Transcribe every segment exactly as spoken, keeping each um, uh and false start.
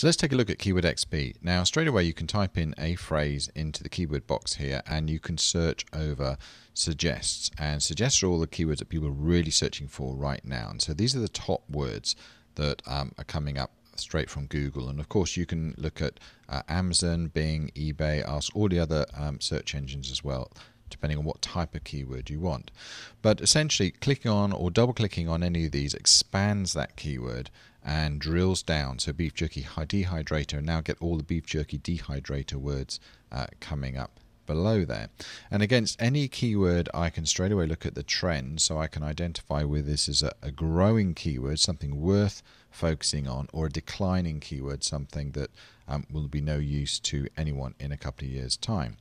So let's take a look at Keyword X P. Now straight away you can type in a phrase into the keyword box here and you can search over suggests, and suggests are all the keywords that people are really searching for right now. And so these are the top words that um, are coming up straight from Google, and of course you can look at uh, Amazon, Bing, eBay, Ask, all the other um, search engines as well, depending on what type of keyword you want. But essentially clicking on or double clicking on any of these expands that keyword and drills down. So beef jerky dehydrator, and now get all the beef jerky dehydrator words uh, coming up below there. And against any keyword I can straight away look at the trend, so I can identify whether this is a, a growing keyword, something worth focusing on, or a declining keyword, something that um, will be no use to anyone in a couple of years time.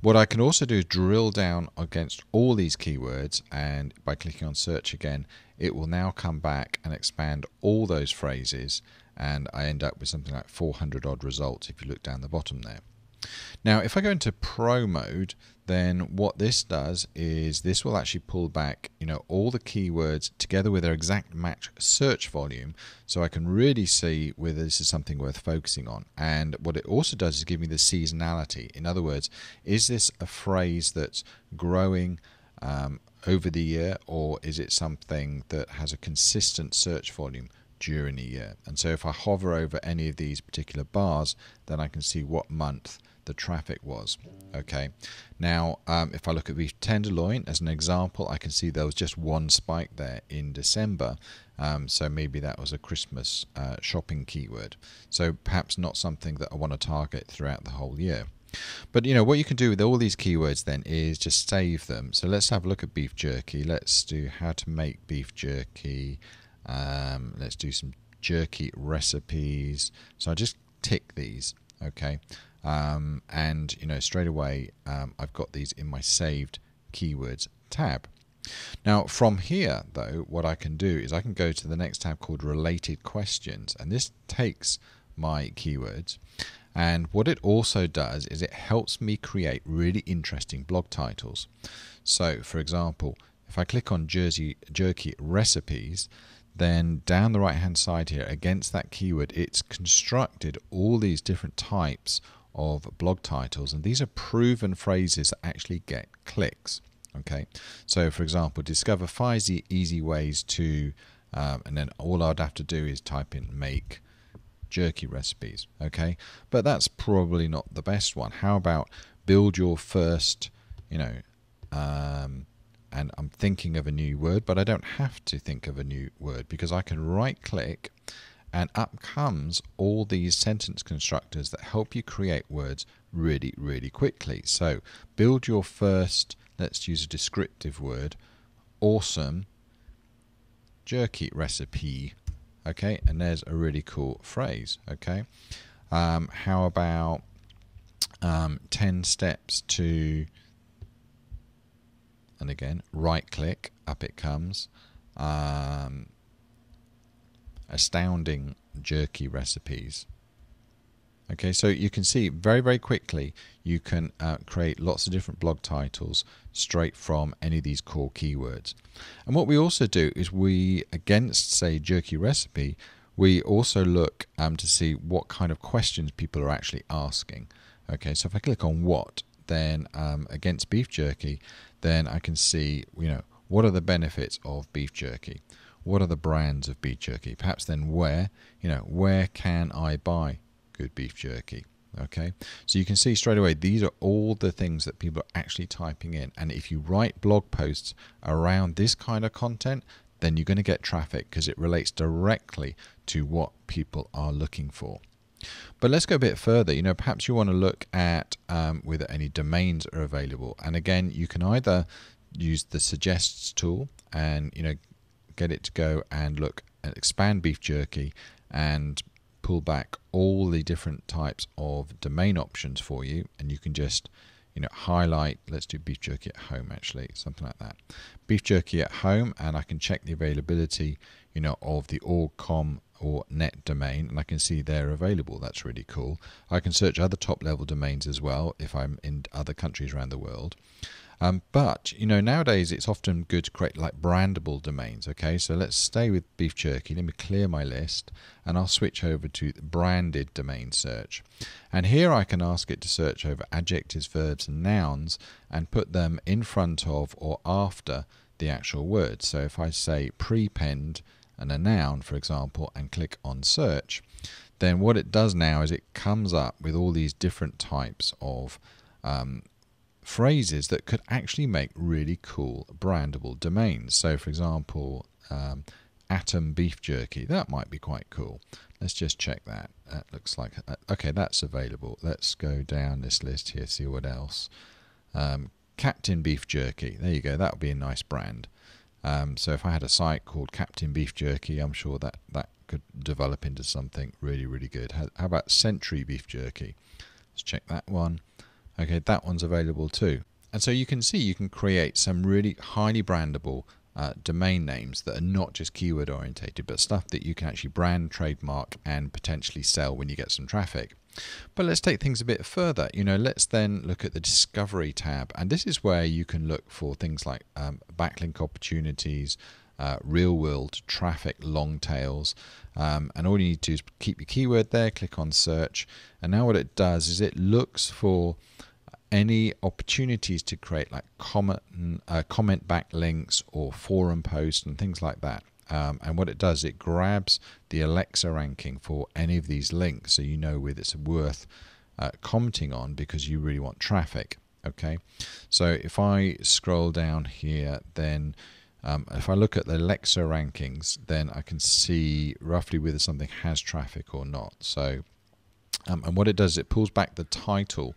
What I can also do is drill down against all these keywords, and by clicking on search again, it will now come back and expand all those phrases, and I end up with something like four hundred odd results if you look down the bottom there. Now if I go into pro mode, then what this does is this will actually pull back, you know, all the keywords together with their exact match search volume, so I can really see whether this is something worth focusing on. And what it also does is give me the seasonality. In other words, is this a phrase that's growing um, over the year, or is it something that has a consistent search volume during the year? And so if I hover over any of these particular bars, then I can see what month the traffic was. Okay, now um, if I look at beef tenderloin as an example, I can see there was just one spike there in December, um, so maybe that was a Christmas uh, shopping keyword, so perhaps not something that I want to target throughout the whole year. But you know what you can do with all these keywords then is just save them. So let's have a look at beef jerky. Let's do how to make beef jerky. Um, let's do some jerky recipes. So I just tick these, okay, um, and you know straight away um, I've got these in my saved keywords tab. Now from here though, what I can do is I can go to the next tab called related questions, and this takes my keywords, and what it also does is it helps me create really interesting blog titles. So for example, if I click on Jersey jerky recipes, then down the right hand side here against that keyword, it's constructed all these different types of blog titles, and these are proven phrases that actually get clicks. Okay, so for example, discover five easy ways to um, and then all I'd have to do is type in make jerky recipes. Okay, but that's probably not the best one. How about build your first, you know, um, and I'm thinking of a new word, but I don't have to think of a new word because I can right click and up comes all these sentence constructors that help you create words really, really quickly. So build your first, let's use a descriptive word, awesome jerky recipe. Okay, and there's a really cool phrase. Okay, um, how about um, ten steps to, and again right click, up it comes, um, astounding jerky recipes. Okay, so you can see very very quickly you can uh, create lots of different blog titles straight from any of these core keywords. And what we also do is we, against say jerky recipe, we also look um, to see what kind of questions people are actually asking. Okay, so if I click on what, then um, against beef jerky, then I can see, you know, what are the benefits of beef jerky? What are the brands of beef jerky? Perhaps then where, you know, where can I buy good beef jerky? Okay, so you can see straight away these are all the things that people are actually typing in. And if you write blog posts around this kind of content, then you're going to get traffic because it relates directly to what people are looking for. But let's go a bit further. You know, perhaps you want to look at um, whether any domains are available. And again, you can either use the suggests tool and, you know, get it to go and look and expand beef jerky and pull back all the different types of domain options for you. And you can just, you know, highlight, let's do beef jerky at home, actually, something like that. Beef jerky at home, and I can check the availability, you know, of the .com or .net domain, and I can see they're available. That's really cool. I can search other top level domains as well if I'm in other countries around the world. Um, but, you know, nowadays it's often good to create like brandable domains. Okay, so let's stay with beef jerky. Let me clear my list and I'll switch over to branded domain search. And here I can ask it to search over adjectives, verbs and nouns and put them in front of or after the actual word. So if I say prepend and a noun, for example, and click on search, then what it does now is it comes up with all these different types of um, phrases that could actually make really cool brandable domains. So for example, um, atom beef jerky, that might be quite cool. Let's just check that. That looks like, uh, okay, that's available. Let's go down this list here, see what else. Um, Captain Beef Jerky, there you go, that would be a nice brand. Um, so if I had a site called Captain Beef Jerky, I'm sure that that could develop into something really, really good. How, how about Century Beef Jerky? Let's check that one. Okay, that one's available too. And so you can see you can create some really highly brandable uh, domain names that are not just keyword orientated, but stuff that you can actually brand, trademark and potentially sell when you get some traffic. But let's take things a bit further. You know, let's then look at the discovery tab, and this is where you can look for things like um, backlink opportunities, uh, real world traffic, long tails, um, and all you need to do is keep your keyword there, click on search, and now what it does is it looks for any opportunities to create like comment, uh, comment backlinks or forum posts and things like that. Um, and what it does, it grabs the Alexa ranking for any of these links, so you know whether it's worth uh, commenting on because you really want traffic. Okay, so if I scroll down here, then um, if I look at the Alexa rankings, then I can see roughly whether something has traffic or not. So, um, and what it does, it pulls back the title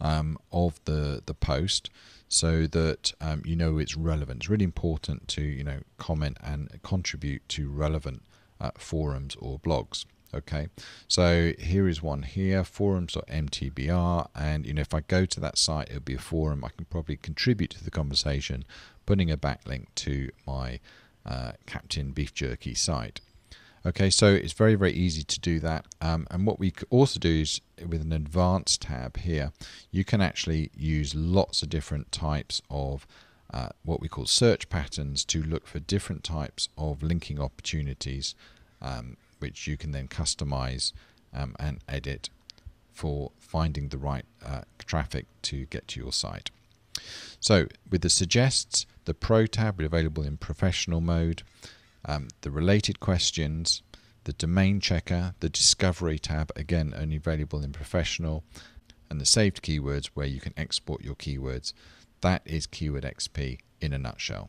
um, of the the post, so that um, you know it's relevant. It's really important to, you know, comment and contribute to relevant uh, forums or blogs. Okay, so here is one here, forums dot M T B R, and you know, if I go to that site, it'll be a forum. I can probably contribute to the conversation, putting a backlink to my uh, Captain Beef Jerky site. Okay, so it's very, very easy to do that. Um, and what we could also do is with an advanced tab here, you can actually use lots of different types of uh, what we call search patterns to look for different types of linking opportunities, um, which you can then customize um, and edit for finding the right uh, traffic to get to your site. So with the suggests, the Pro tab is available in professional mode. Um, the related questions, the domain checker, the discovery tab, again only available in professional, and the saved keywords where you can export your keywords. That is Keyword X P in a nutshell.